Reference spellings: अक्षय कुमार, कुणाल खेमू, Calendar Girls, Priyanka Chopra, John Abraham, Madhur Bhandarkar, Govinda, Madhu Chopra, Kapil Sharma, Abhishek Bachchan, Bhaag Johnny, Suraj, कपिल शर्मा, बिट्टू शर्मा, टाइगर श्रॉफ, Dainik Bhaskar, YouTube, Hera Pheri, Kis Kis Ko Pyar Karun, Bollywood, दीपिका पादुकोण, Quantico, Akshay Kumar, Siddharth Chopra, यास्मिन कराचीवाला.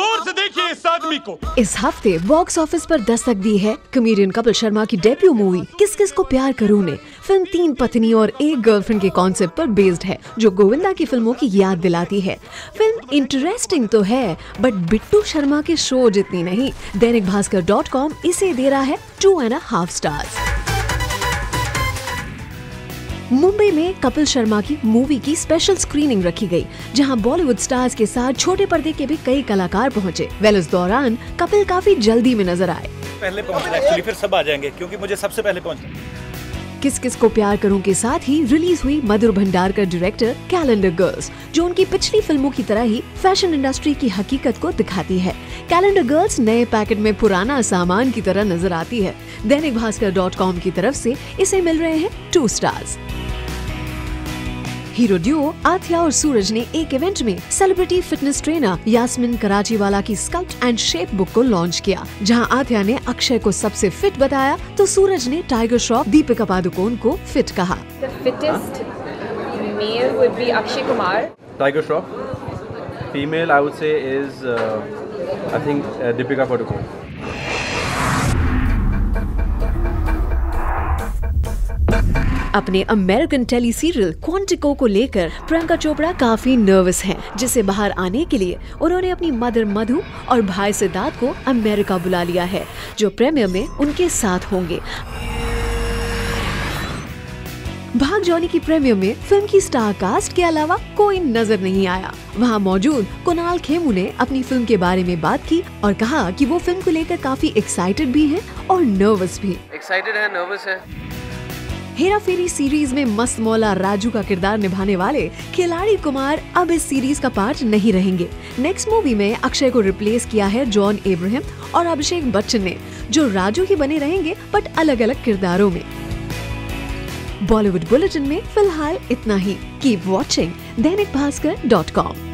दूर से देखिए इस आदमी को। इस हफ्ते बॉक्स ऑफिस पर दस्तक दी है कॉमेडियन कपिल शर्मा की डेब्यू मूवी किस किस को प्यार करूं ने। फिल्म 3 पत्नी और एक गर्लफ्रेंड के कॉन्सेप्ट पर बेस्ड है जो गोविंदा की फिल्मों की याद दिलाती है। फिल्म इंटरेस्टिंग तो है बट बिट्टू शर्मा के शो जितनी नहीं। दैनिक भास्कर .com इसे दे रहा है 2.5 स्टार्स। मुंबई में कपिल शर्मा की मूवी की स्पेशल स्क्रीनिंग रखी गई, जहां बॉलीवुड स्टार्स के साथ छोटे पर्दे के भी कई कलाकार पहुंचे। वेल इस दौरान कपिल काफी जल्दी में नजर आए। पहले पहुंचना एक्चुअली, फिर सब आ जाएंगे क्योंकि मुझे सबसे पहले पहुंचना। किस किस को प्यार करूं के साथ ही रिलीज हुई Madhur Bhandarkar director calendar girls, जो उनकी पिछली फिल्मों की तरह ही फैशन इंडस्ट्री की हकीकत को दिखाती है। कैलेंडर गर्ल्स नए पैकेट में पुराना सामान की तरह नजर आती है। दैनिक भास्कर .com की तरफ से इसे मिल रहे हैं 2 स्टार्स। हीरो ड्यूओ आर्या और सूरज ने एक इवेंट में celebrity fitness trainer यास्मिन कराचीवाला की स्कल्प्ट एंड शेप बुक को लॉन्च किया, जहां आर्या ने अक्षय को सबसे फिट बताया तो सूरज ने टाइगर श्रॉफ दीपिका पादुकोण को फिट कहा। The fittest male would be Akshay Kumar. Tiger Shroff. Female, I would say, is I think Deepika Padukone. अपने अमेरिकन टेली सीरियल क्वांटिको को लेकर प्रियंका चोपड़ा काफी नर्वस हैं, जिसे बाहर आने के लिए उन्होंने अपनी मदर मधु और भाई सिद्धार्थ को अमेरिका बुला लिया है, जो प्रीमियर में उनके साथ होंगे। भाग जॉनी की प्रीमियर में फिल्म की स्टार कास्ट के अलावा कोई नजर नहीं आया। वहां मौजूद कुणाल खेमू ने अपनी फिल्म के बारे में बात की और कहा कि वो फिल्म को लेकर काफी एक्साइटेड भी हैं और नर्वस भी। एक्साइटेड है, नर्वस है। हेरा फेरी सीरीज में मस्त मौला राजू का किरदार निभाने वाले खिलाड़ी कुमार अब इस सीरीज का पार्ट नहीं रहेंगे। नेक्स्ट मूवी में अक्षय को रिप्लेस किया है जॉन एब्राहम और अभिषेक बच्चन ने, जो राजू ही बने रहेंगे बट अलग अलग किरदारों में। बॉलीवुड बुलेटिन में फिलहाल इतना ही। Keep watching Dainik Bhaskar .com।